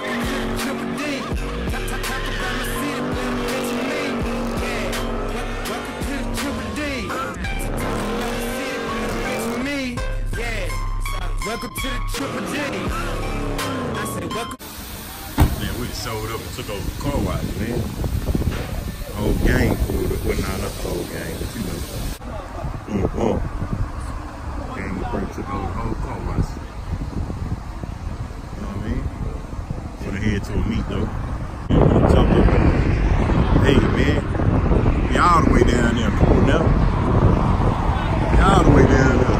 Welcome to the Triple J. I said welcome. Man, we sold up and took over the car wash, man. Whole gang pulled up. Well, not the whole gang, but you know. Gang pretty took over the whole car wash. You know what I mean? Put a head to a meet, though. Hey, man. We all the way down there. Come on now. We all the way down there.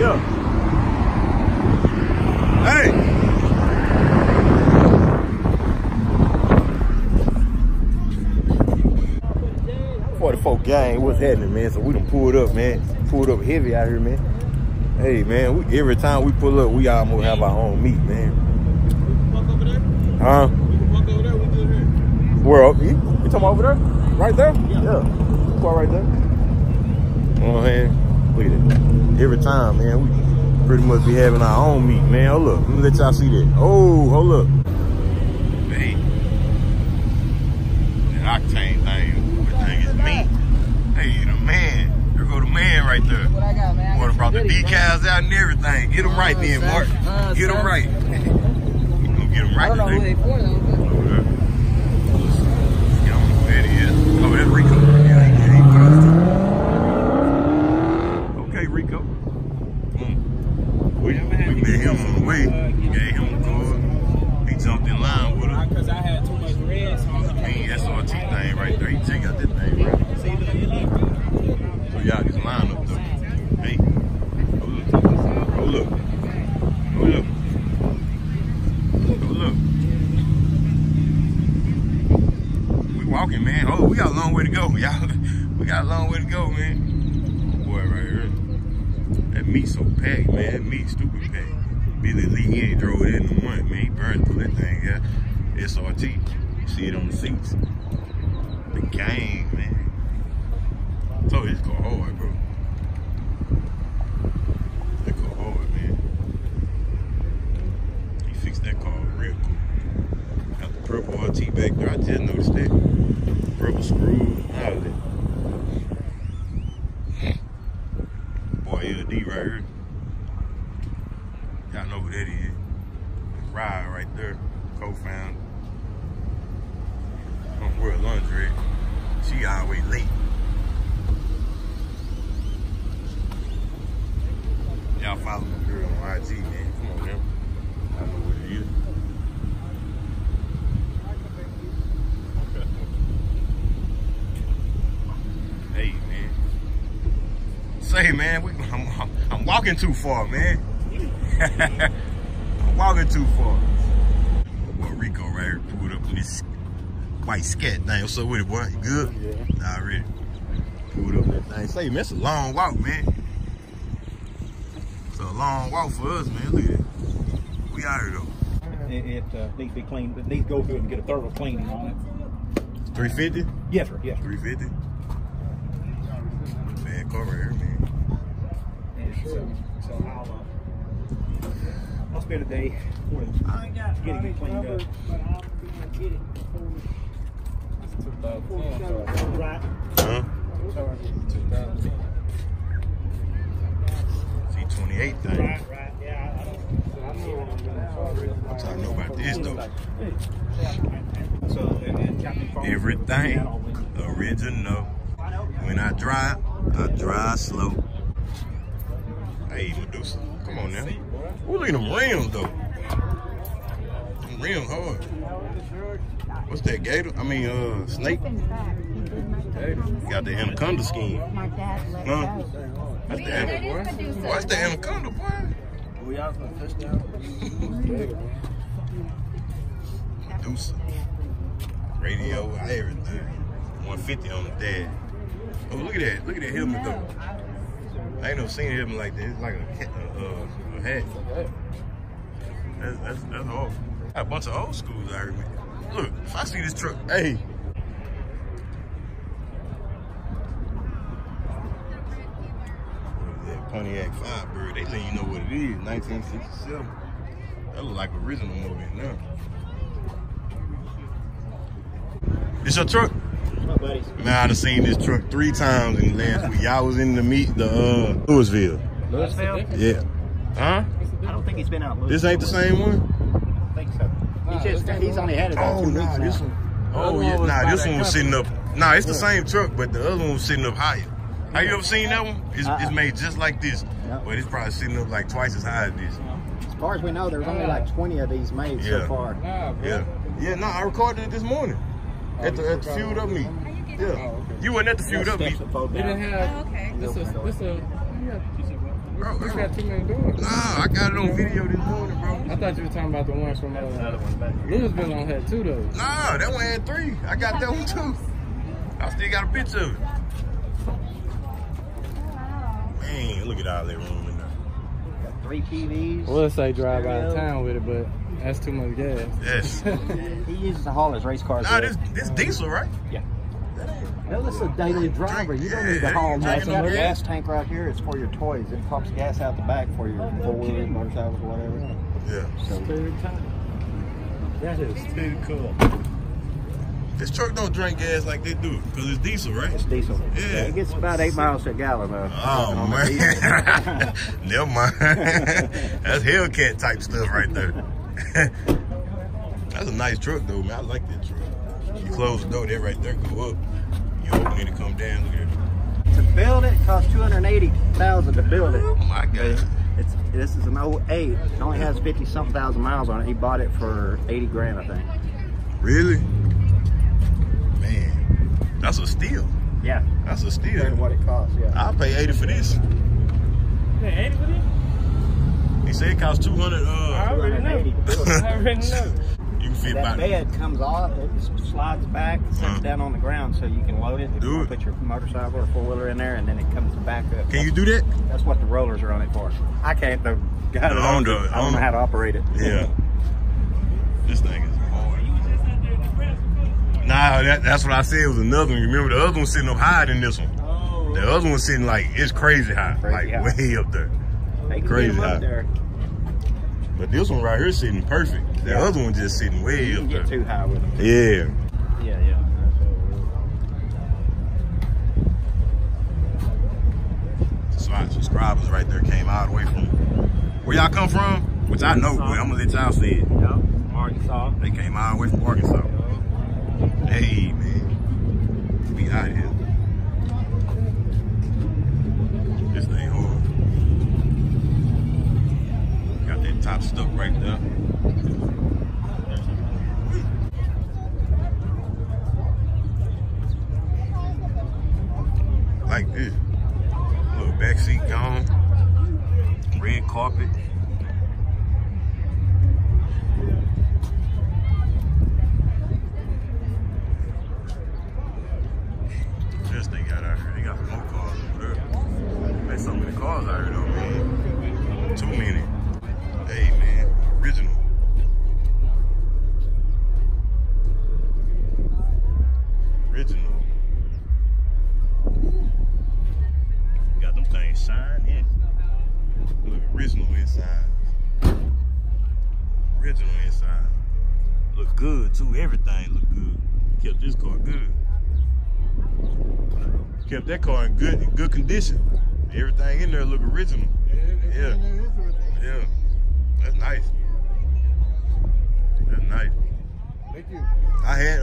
Yeah. Hey! '44 gang, what's happening, man? So we done pulled up, man. Pulled up heavy out here, man. Hey, man, every time we pull up, we almost have our own meat, man. We can walk over there? Huh? We can walk over there, we good here. Where? You talking about over there? Right there? Yeah. We walk right there. You know what I'm saying? Look at that. Every time, man, we pretty much be having our own meat, man. Hold up, let me let y'all see that. Oh, hold up. Man, that octane thing, that thing is meat. Hey, the man, there go the man right there. What I got, man? Wanna brought the decals out and everything. Get them right then, Mark. Get them right. You gonna get them right today. Over there. Get on who that is. Oh, that's Rico. Yeah, he okay, Rico. We met him on the way, gave him a card. He jumped in line with us. Because I had too much red. So I mean, SRT thing right there. He checked out that thing right there. So y'all just line up though. Hey, go look. Go look. Go look. We walking, man. Oh, we got a long way to go, y'all. We got a long way to go, man. Boy, right here. That meat so packed, man. That meat stupid packed. Billy Lee, he ain't drove it in the month, man. He burned through that thing, yeah. SRT. You see it on the seats. The gang, man. So it's going hard, bro. That go hard, man. He fixed that car real quick. Got the purple RT back there. I just noticed that. Purple screws, all of that. LD right here. Y'all know who that is. Ride right there, co-founder. From World Laundry. She always late. Y'all follow my girl on IG, man. Come on, man. I know what it is. Say, man, I'm walking too far, man. I'm walking too far. Boy, Rico right here pulled up in this white scat thing. What's up with it, boy? You good? Yeah. All right. Pulled up that thing. Say, man, it's a long walk, man. It's a long walk for us, man. Look at that. We out here, though. It needs to be cleaned. It needs to go through and get a thorough cleaning on it. 350? Yes, sir. Yes, sir. 350? Bad car right here, man. So I'll spend a day getting it cleaned up. Huh? C28 thing. Right, yeah. I'm talking about this though. Everything original. When I drive slow. Hey, Medusa, come on now. Ooh, look at them rims, though. Them rims hard. What's that, gator? I mean, snake? Got the anaconda skin. Huh? That's the anaconda, boy. What's the anaconda, boy? Medusa. Radio, everything. 150 on the dad. Oh, look at that. Look at that helmet, though. I ain't never seen him like this. It's like a hat. That's awful. Got a bunch of old schools out here, man. Look, if I see this truck, hey. What is that Pontiac Firebird? They let you know what it is. 1967. That look like original movie now. This your truck? My buddy's. Nah, I done seen this truck 3 times in the last week. Y'all was in the meet the Louisville. Louisville? Yeah. Huh? I don't think he's been out Louisville. This ain't the same one? I don't think so. He's only had it about 2 weeks now. This one. Oh yeah, nah, this one was sitting up. Nah, it's the same truck, but the other one was sitting up higher. Have you ever seen that one? It's made just like this, but it's probably sitting up like twice as high as this. As far as we know, there's only like 20 of these made so far. No, I recorded it this morning at the Fueled Up meet. Yeah, you weren't at the Fueled Up meet. You didn't have. You got too many doors. Nah, I got it on video this morning, bro. I thought you were talking about the ones from Louisville. On had 2 though. Nah, that one had 3. I got that one too. I still got a picture of it. Man, look at all that room in there. Got 3 TVs. Well, let's say drive out of town with it, but that's too much gas. Yes. He uses to haul his race cars. Nah, this diesel, right? Yeah. No, this is a daily driver. You don't need to haul much. The gas tank right here is for your toys. It pumps gas out the back for your four-wheelers, motorcycles, whatever. Yeah. So, that is too cool. This truck don't drink gas like they do, because it's diesel, right? It's diesel. Yeah. It gets about 8 miles a gallon, though. Oh, man. Never mind. That's Hellcat type stuff right there. That's a nice truck, though, man. I like that truck. You close the door, that right there go up. You open it, it come down. Look at it. To build it, it costs $280,000 to build it. Oh, my God. This is an 08. It only has 50-something thousand miles on it. He bought it for 80 grand, I think. Really? That's a steal. Yeah. That's a steal. Compared to what it costs, yeah. I'll pay 80 for this. You pay 80 for this? He said it costs 200. I already know. I already know. You can fit that bed comes off, it slides back, sits down on the ground so you can load it. You can put your motorcycle or four-wheeler in there, and then it comes back up. Can you do that? That's what the rollers are on it for. I can't, though. I don't know how to operate it. Yeah. This thing is. Nah, that's what I said. It was another one. Remember, the other one sitting up higher than this one. Oh, right. The other one sitting like it's crazy high, like way up there, crazy high. There. But this one right here sitting perfect. The other one just sitting way up there. Too high with them. Yeah. Yeah, yeah. So our subscribers right there came all the way from where y'all come from, which I know, but I'm gonna let y'all see it. Yeah, Arkansas. They came all the way from Arkansas. Hey, man, we out here. This thing hard. Got that top stuck right there. Like this. Little backseat gone. Red carpet. Everything looked good. Kept this car good. Kept that car in good condition. Everything in there looked original. Yeah. That's nice. That's nice. Thank you. I had I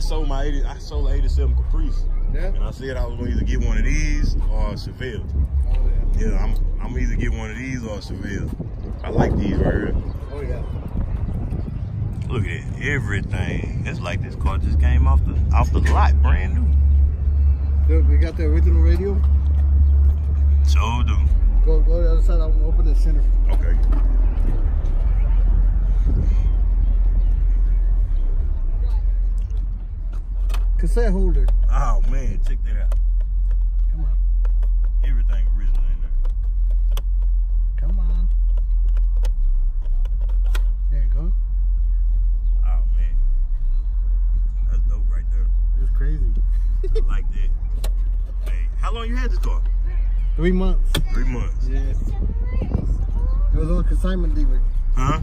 sold my I sold an 87 Caprice. Yeah. And I said I was gonna either get one of these or a Chevelle. Oh, yeah. Yeah, I'm either get one of these or a Chevelle. I like these right here. Oh yeah. Look at everything. It's like this car just came off the lot, brand new. Look, we got the original radio. So do. Go to the other side. I'm gonna open the center. Okay. Cassette holder. Oh man, check that out. Come on. Everything original in there. Come on. There you go. Crazy. Like that. Hey, how long you had this car? 3 months. 3 months. Yeah. was on a consignment dealer. Huh?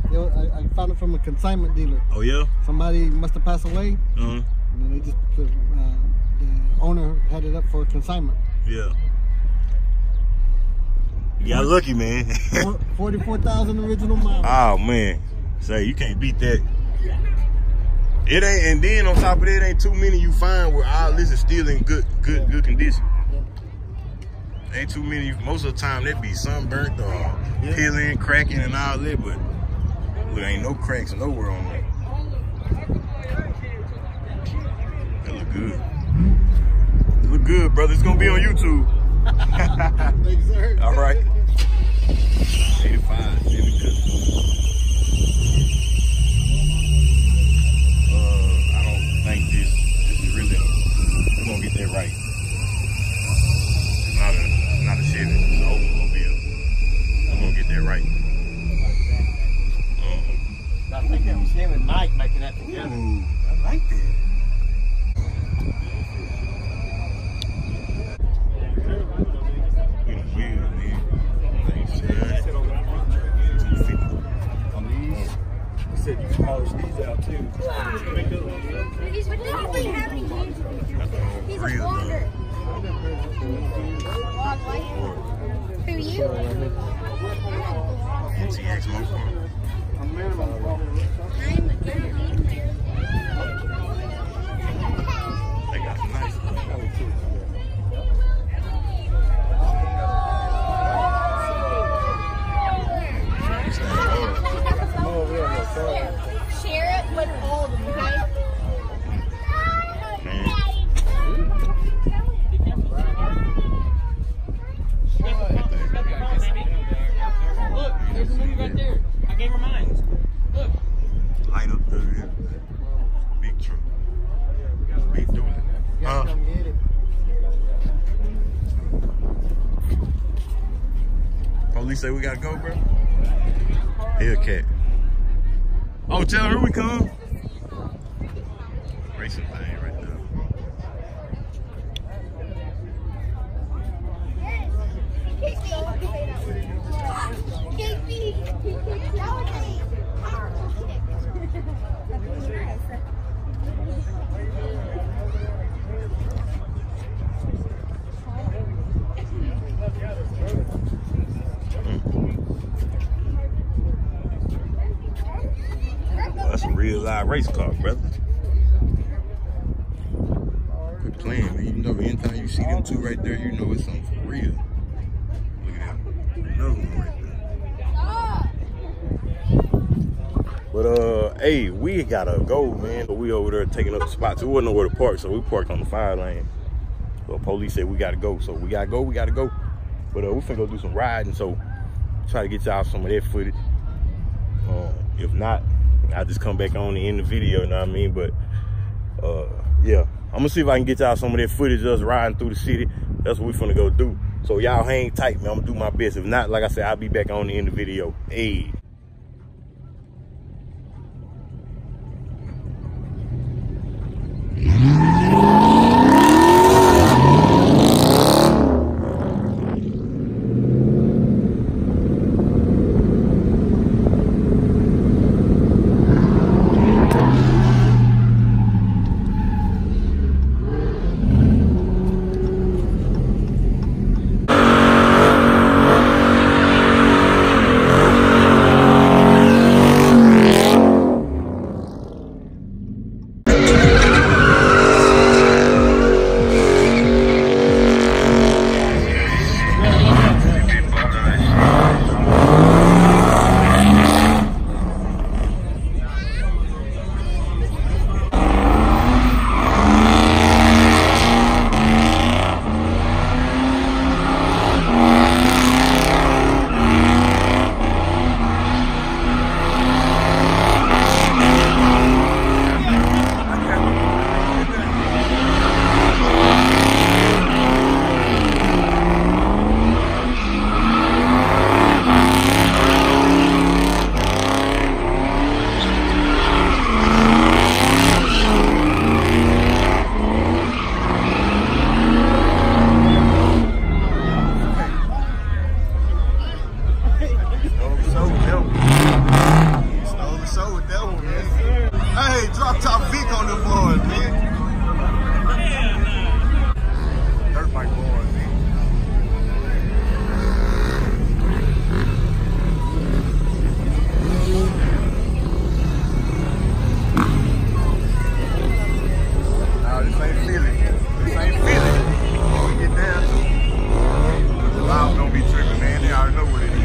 I found it from a consignment dealer. Oh yeah? Somebody must have passed away. Uh-huh. And then they just, the owner had it up for consignment. Yeah. You got lucky, man. 44,000 original miles. Oh man, say you can't beat that. It ain't, and then on top of that, it ain't too many you find where all this is still in good condition. Yeah. Ain't too many. Most of the time, that be sunburnt or peeling, cracking, and all that. But look, ain't no cracks nowhere on that. That look good. It look good, brother. It's gonna be on YouTube. Thanks, sir. All right. 85. I don't think this is really. We're gonna get that right. It's not a Chevy. It's an automobile. We're gonna get that right. I think that was him and Mike making that together. Ooh, I like that. Say we gotta go, bro. Hellcat. Oh, tell her we come. Racing thing right there. Real live race car, brother. Quit playing, man. Even though anytime you see them two right there, you know it's something for real. Look at that. Another one right there. But, hey, we gotta go, man. We over there taking up the spots. We wasn't nowhere to park, so we parked on the fire lane. Well, police said we gotta go, so we gotta go, But we finna go do some riding, so try to get y'all some of that footage. If not, I just come back on and end the video, you know what I mean? But yeah, I'm gonna see if I can get y'all some of that footage of us riding through the city. That's what we finna go do. So y'all hang tight, man. I'm gonna do my best. If not, like I said, I'll be back on the end of the video. Hey. show with that one, man. Hey, drop top Vic on them boys, man. Dirt bike boys, man. Nah, this ain't Philly. This ain't Philly. When we get down to the loud don't be tripping, man. They already know what it is.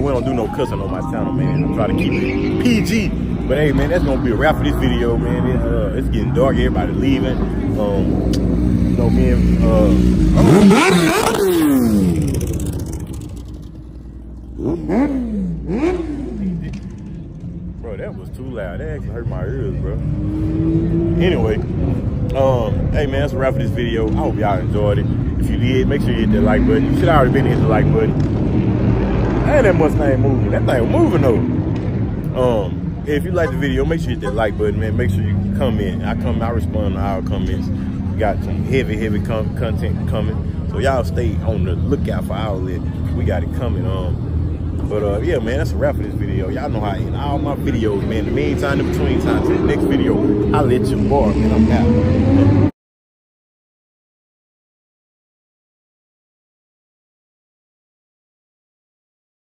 We don't do no cussing on my channel, man. I try to keep it PG. But hey, man, that's gonna be a wrap for this video, man. It's getting dark. Everybody leaving. You know, me and bro, that was too loud. That actually hurt my ears, bro. Anyway, hey, man, that's a wrap for this video. I hope y'all enjoyed it. If you did, make sure you hit that like button. You should have already been hit the like button. Ain't that Mustang moving? That thing moving though. If you like the video, make sure you hit that like button, man. Make sure you comment. I respond to our comments. We got some heavy content coming, so y'all stay on the lookout for our list. We got it coming. Yeah, man, that's a wrap for this video. Y'all know how I end all my videos, man. In the meantime, in between time, to the next video, I'll let you borrow, man. I'm out.